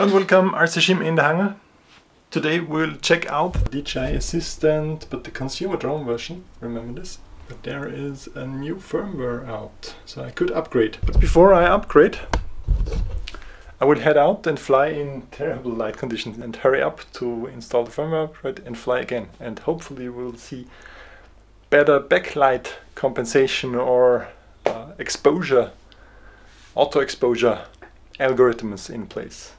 And welcome, RCSchim in the hangar. Today we'll check out DJI Assistant, but the consumer drone version, remember this? But there is a new firmware out, so I could upgrade. But before I upgrade, I will head out and fly in terrible light conditions and hurry up to install the firmware upgrade and fly again. And hopefully we'll see better backlight compensation or exposure, auto exposure algorithms in place.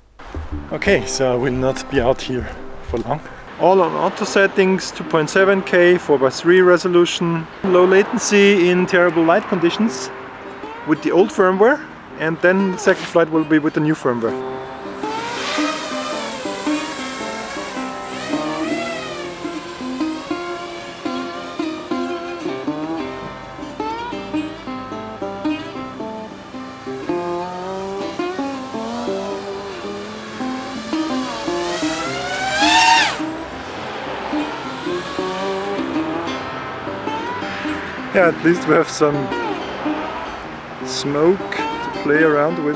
Okay, so I will not be out here for long. All on auto settings, 2.7K, 4:3 resolution, low latency in terrible light conditions with the old firmware, and then the second flight will be with the new firmware. Yeah, at least we have some smoke to play around with.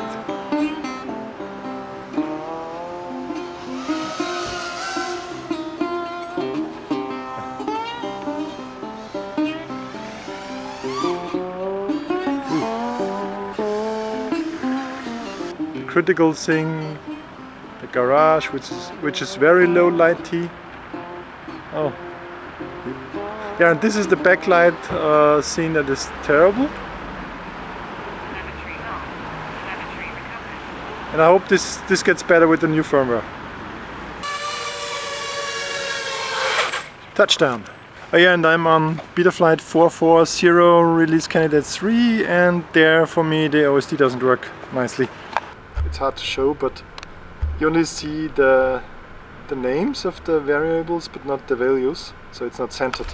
The critical thing, the garage, which is very low light T. Oh. Yeah, and this is the backlight scene that is terrible. And I hope this gets better with the new firmware. Touchdown! Oh yeah, and I'm on Betaflight 440 release candidate 3, and there for me the OSD doesn't work nicely. It's hard to show, but you only see the names of the variables, but not the values, so it's not centered.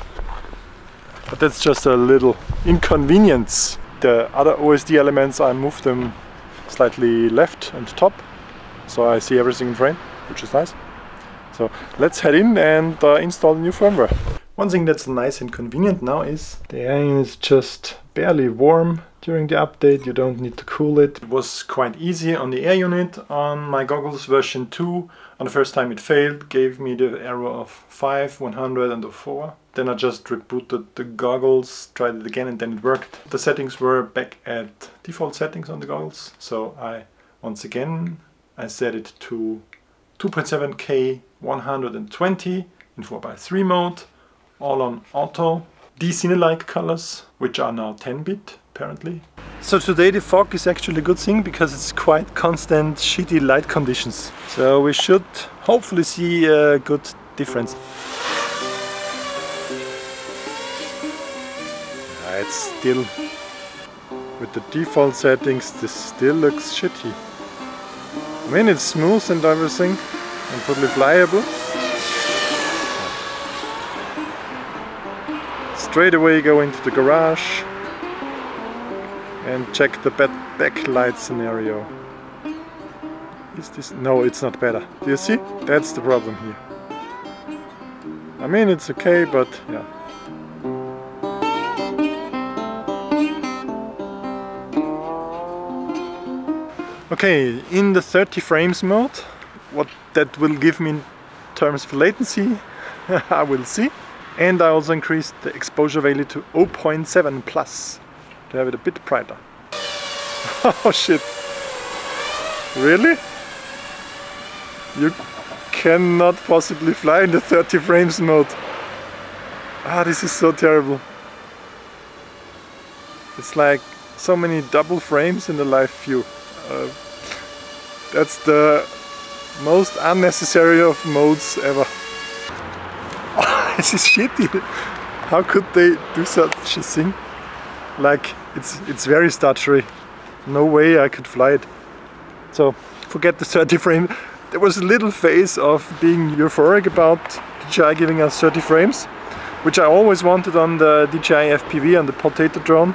But that's just a little inconvenience. The other OSD elements, I moved them slightly left and top, so I see everything in frame, which is nice. So let's head in and install the new firmware. One thing that's nice and convenient now is the air is just barely warm during the update. You don't need to cool it. It was quite easy on the air unit. On my goggles version 2, on the first time it failed, gave me the error of 5, 100 and 4. Then I just rebooted the goggles, tried it again, and then it worked. The settings were back at default settings on the goggles. So once again I set it to 2.7K 120 in 4:3 mode, all on auto. D-Cinelike colors, which are now 10-bit apparently. So today the fog is actually a good thing because it's quite constant shitty light conditions. So we should hopefully see a good difference. It's still, with the default settings, this still looks shitty. I mean, it's smooth and everything and totally flyable. Straight away go into the garage and check the backlight scenario. Is this? No, it's not better. Do you see? That's the problem here. I mean, it's okay, but yeah. Okay, in the 30 frames mode, what that will give me in terms of latency, I will see. And I also increased the exposure value to 0.7 plus, to have it a bit brighter. Oh shit! Really? You cannot possibly fly in the 30 frames mode. Ah, this is so terrible. It's like so many double frames in the live view. That's the most unnecessary of modes ever. Oh, this is shitty. How could they do such a thing? Like, it's very stuttery. No way I could fly it. So forget the 30 frame. There was a little phase of being euphoric about DJI giving us 30 frames, which I always wanted on the DJI FPV and the potato drone.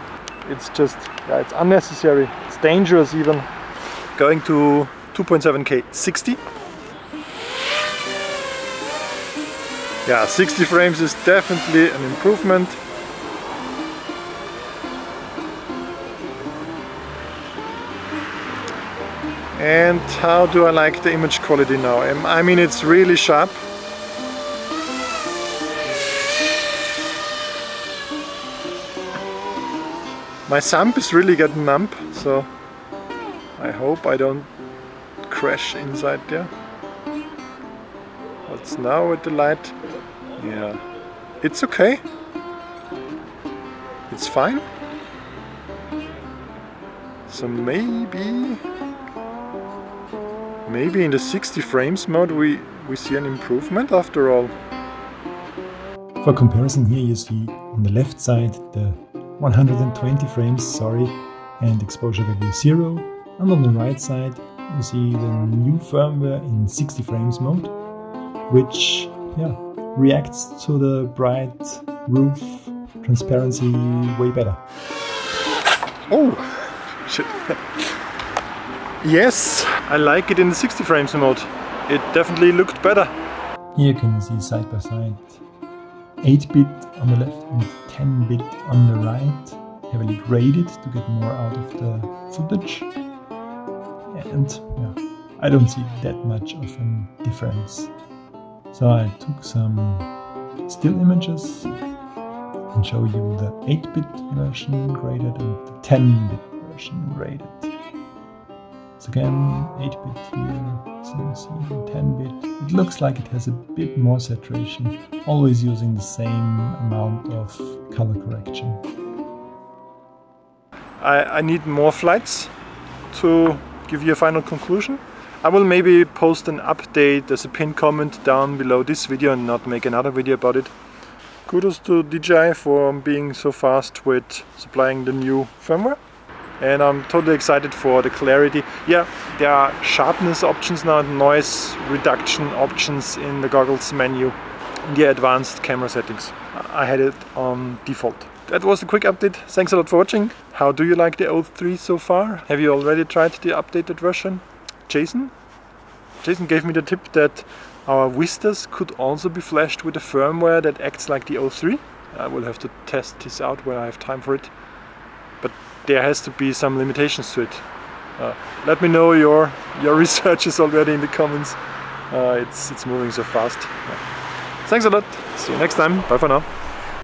It's just, yeah, it's unnecessary. It's dangerous even. Going to 2.7K 60. Yeah, 60 frames is definitely an improvement. And how do I like the image quality now? I mean, it's really sharp. My thumb is really getting numb, so I hope I don't crash inside there. What's now with the light? Yeah, it's okay. It's fine. So maybe in the 60 frames mode we see an improvement after all. For comparison, here you see on the left side the 120 frames, and exposure value 0, and on the right side you see the new firmware in 60 frames mode, which reacts to the bright roof transparency way better. Oh shit. Yes, I like it in the 60 frames mode. It definitely looked better. Here you can see side by side 8-bit on the left and 10-bit on the right, heavily graded to get more out of the footage. And I don't see that much of a difference. So I took some still images and show you the 8-bit version graded and the 10-bit version graded. So again, 8-bit here, same scene, 10-bit. It looks like it has a bit more saturation, always using the same amount of color correction. I need more flights to give you a final conclusion. I will maybe post an update as a pinned comment down below this video and not make another video about it. Kudos to DJI for being so fast with supplying the new firmware. And I'm totally excited for the clarity. Yeah, there are sharpness options now, noise reduction options in the goggles menu, and the advanced camera settings. I had it on default. That was a quick update. Thanks a lot for watching. How do you like the O3 so far? Have you already tried the updated version? Jason gave me the tip that our Vistas could also be flashed with a firmware that acts like the O3. I will have to test this out when I have time for it. But there has to be some limitations to it. Let me know your research is already in the comments. It's moving so fast. Thanks a lot. See you next time. Bye for now.